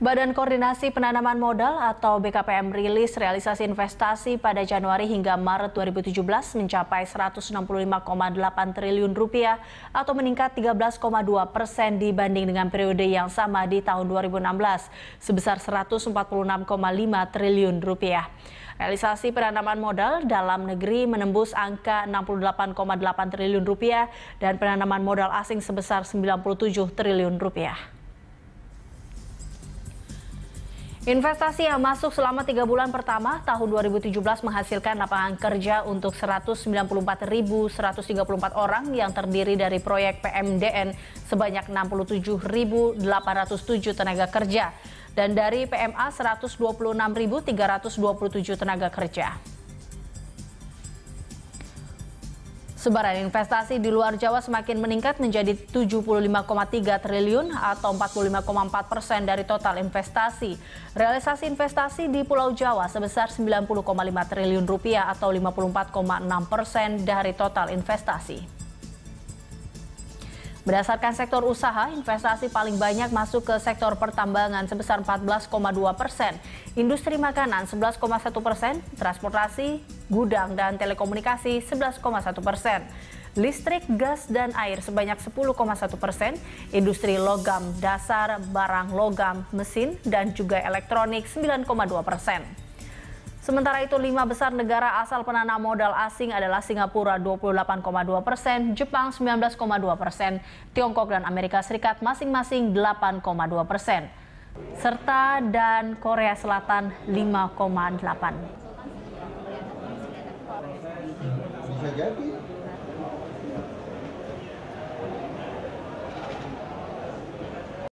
Badan Koordinasi Penanaman Modal atau BKPM rilis realisasi investasi pada Januari hingga Maret 2017 mencapai Rp165,8 triliun atau meningkat 13,2% dibanding dengan periode yang sama di tahun 2016 sebesar Rp146,5 triliun. Realisasi penanaman modal dalam negeri menembus angka Rp68,8 triliun dan penanaman modal asing sebesar Rp97 triliun. Investasi yang masuk selama 3 bulan pertama tahun 2017 menghasilkan lapangan kerja untuk 194.134 orang yang terdiri dari proyek PMDN sebanyak 67.807 tenaga kerja dan dari PMA 126.327 tenaga kerja. Sebaran investasi di luar Jawa semakin meningkat menjadi Rp75,3 triliun atau 45,4% dari total investasi. Realisasi investasi di Pulau Jawa sebesar Rp90,5 triliun atau 54,6% dari total investasi. Berdasarkan sektor usaha, investasi paling banyak masuk ke sektor pertambangan sebesar 14,2%, industri makanan 11,1%, transportasi, gudang dan telekomunikasi 11,1%, listrik, gas dan air sebanyak 10,1%, industri logam dasar, barang logam, mesin dan juga elektronik 9,2%. Sementara itu, 5 besar negara asal penanam modal asing adalah Singapura 28,2%, Jepang 19,2%, Tiongkok dan Amerika Serikat masing-masing 8,2%, serta dan Korea Selatan 5,8%.